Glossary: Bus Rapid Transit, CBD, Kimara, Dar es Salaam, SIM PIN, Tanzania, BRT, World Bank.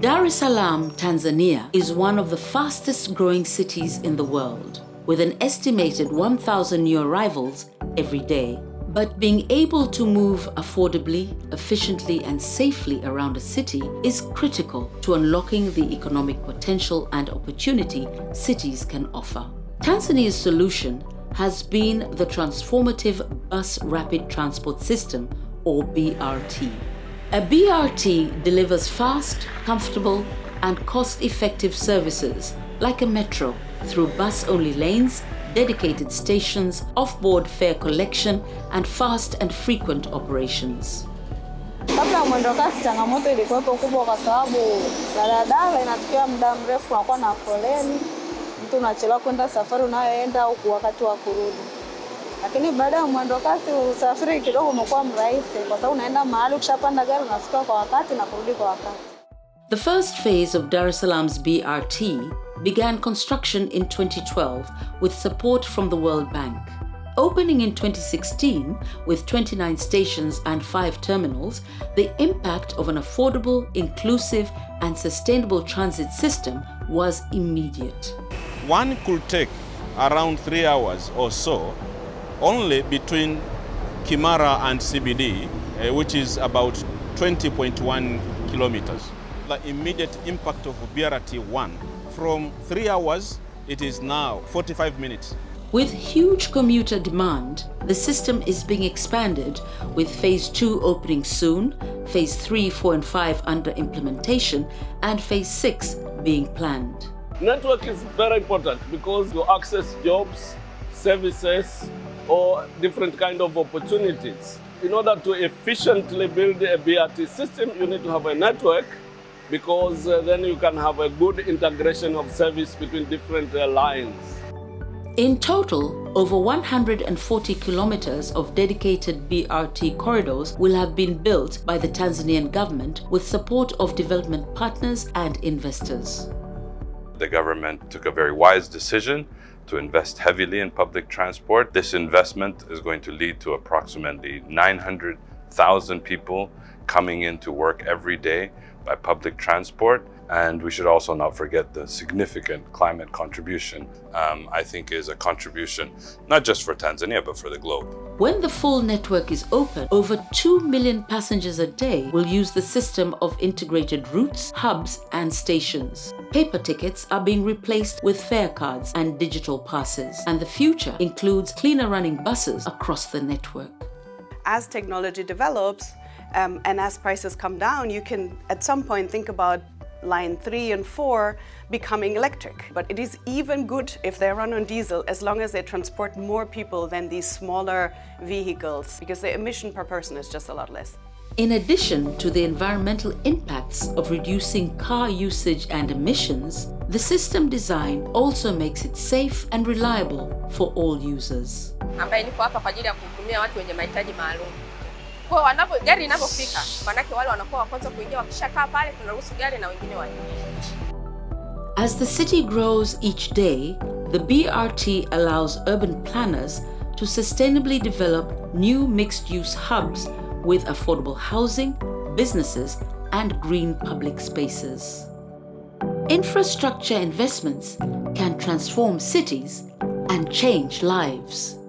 Dar es Salaam, Tanzania, is one of the fastest growing cities in the world, with an estimated 1,000 new arrivals every day. But being able to move affordably, efficiently and safely around a city is critical to unlocking the economic potential and opportunity cities can offer. Tanzania's solution has been the transformative Bus Rapid Transport System, or BRT. A BRT delivers fast, comfortable and cost-effective services like a metro through bus-only lanes, dedicated stations, off-board fare collection and fast and frequent operations. The first phase of Dar es Salaam's BRT began construction in 2012 with support from the World Bank. Opening in 2016 with 29 stations and 5 terminals, the impact of an affordable, inclusive and sustainable transit system was immediate. One could take around 3 hours or so only between Kimara and CBD, which is about 20.1 kilometers. The immediate impact of BRT1, from 3 hours, it is now 45 minutes. With huge commuter demand, the system is being expanded, with Phase 2 opening soon, Phase 3, 4 and 5 under implementation, and Phase 6 being planned. Network is very important because you access jobs, services, or different kind of opportunities. In order to efficiently build a BRT system, you need to have a network, because then you can have a good integration of service between different lines. In total, over 140 kilometers of dedicated BRT corridors will have been built by the Tanzanian government with support of development partners and investors. The government took a very wise decision to invest heavily in public transport. This investment is going to lead to approximately 900,000 people coming into work every day by public transport. And we should also not forget the significant climate contribution. I think is a contribution not just for Tanzania, but for the globe. When the full network is open, over 2 million passengers a day will use the system of integrated routes, hubs and stations. Paper tickets are being replaced with fare cards and digital passes. And the future includes cleaner running buses across the network. As technology develops and as prices come down, you can at some point think about Line 3 and 4 becoming electric. But it is even good if they run on diesel, as long as they transport more people than these smaller vehicles, because the emission per person is just a lot less. In addition to the environmental impacts of reducing car usage and emissions, the system design also makes it safe and reliable for all users. As the city grows each day, the BRT allows urban planners to sustainably develop new mixed-use hubs with affordable housing, businesses, and green public spaces. Infrastructure investments can transform cities and change lives.